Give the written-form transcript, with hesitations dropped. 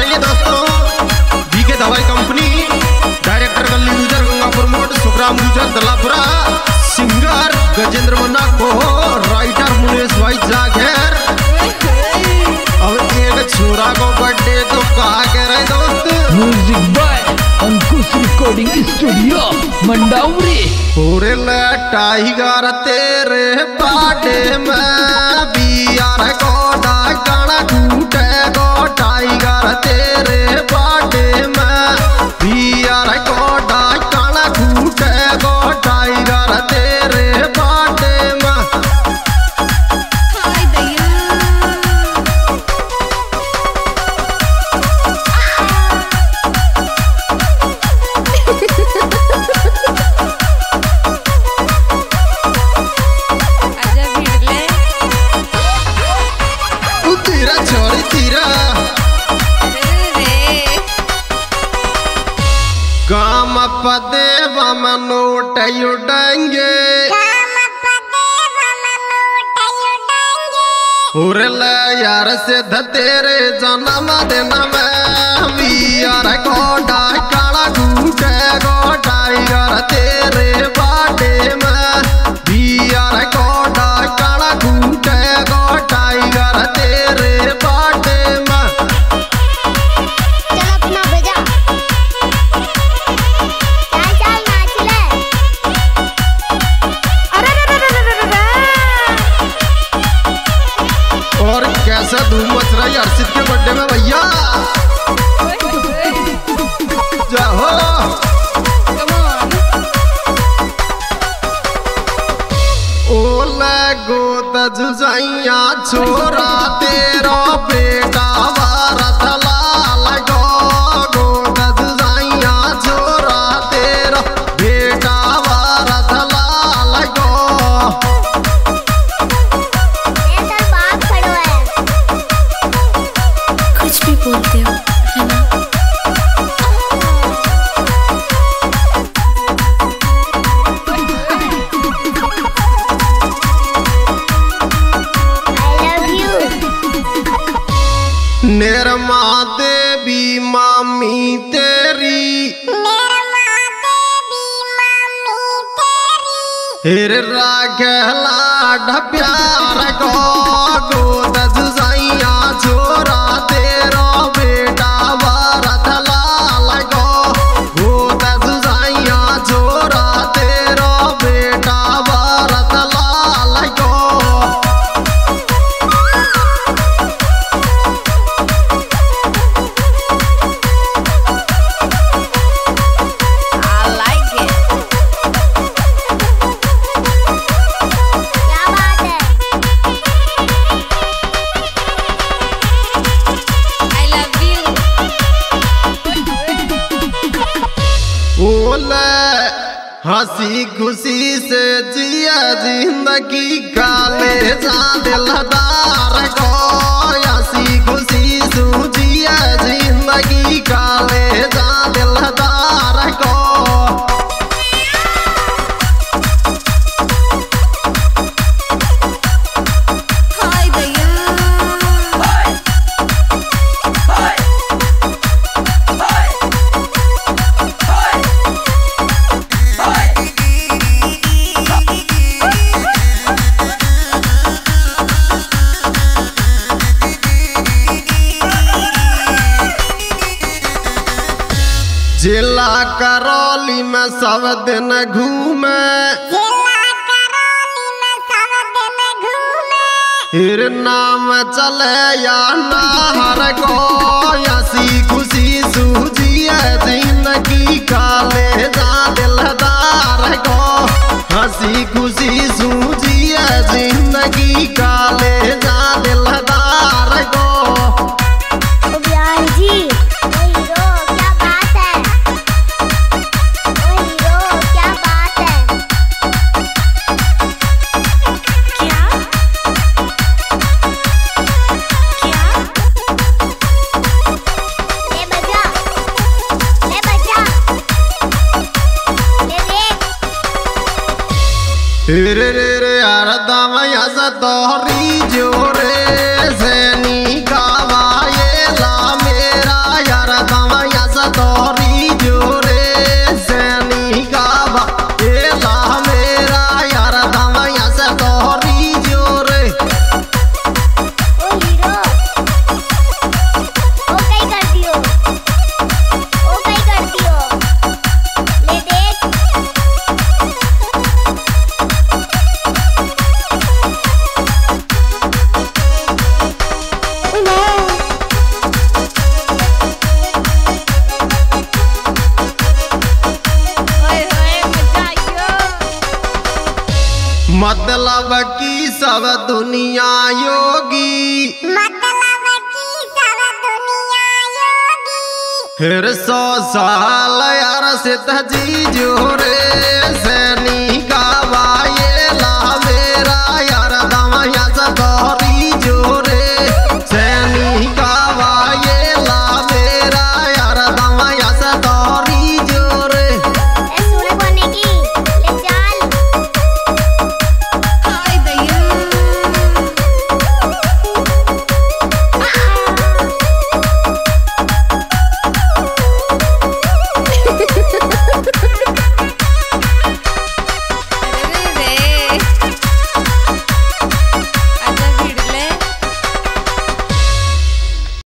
चलिए दोस्तों B K company director गली यूजर गंगापुर मोड सुग्राम यूजर दलापुरा सिंगर गजेंद्र मन्ना को राइटर मुनेश भाई जागेर और एक छोरा को बर्थडे तो कहा कह रहे दोस्त music boy Ankush recording studio Mandawari पूरे ले टाइगर तेरे पाटे में भी यार को डाकना टूटे को टाइगर तेरे पाटे में भी यार को डाकना टूटे को टाइगर तेरे पाटे में हाय दया काम पदे वम नोट उड़ेंगे उरले यार से तेरे जन्म दिन में भी यार गोडा काला टूटे गोडा यार तेरे बाटे में भी यार गोडा काला टूटे गोडा यार तेरे बाटे में अर्षित के बर्थडे में भैया जाओ ओले गोद जुझाइया छोरा तेरा बेटा भारत लाल गोद जुझाइया छोरा तेरा बेटा भारत लाल निर्मा देवी मामी तेरी हिर रागला प्यार को गोद जुझाइया छोरा तेरा बेटा भारत लाल को गोद जुझाइया छोरा तेरा बेटा भारत लाल को हंसी खुशी से जिया जिंदगी काले जा दिलदार को हंसी खुशी से जिया जिंदगी काले जा दिलदार को जिला करौली में सब दिन घूमे हिर नाम चले या नाहर को हंसी खुशी सूझी है जिंदगी काले जा दिलदार को हंसी खुशी सूझी है जिंदगी काले जा दिलदार को रे हरदम यस तोरी जोरे से निकावाए ला मेरा मतलब की सब दुनिया योगी, मतलब की सब दुनिया योगी। फिर 100 साल यार से तजीजोरे से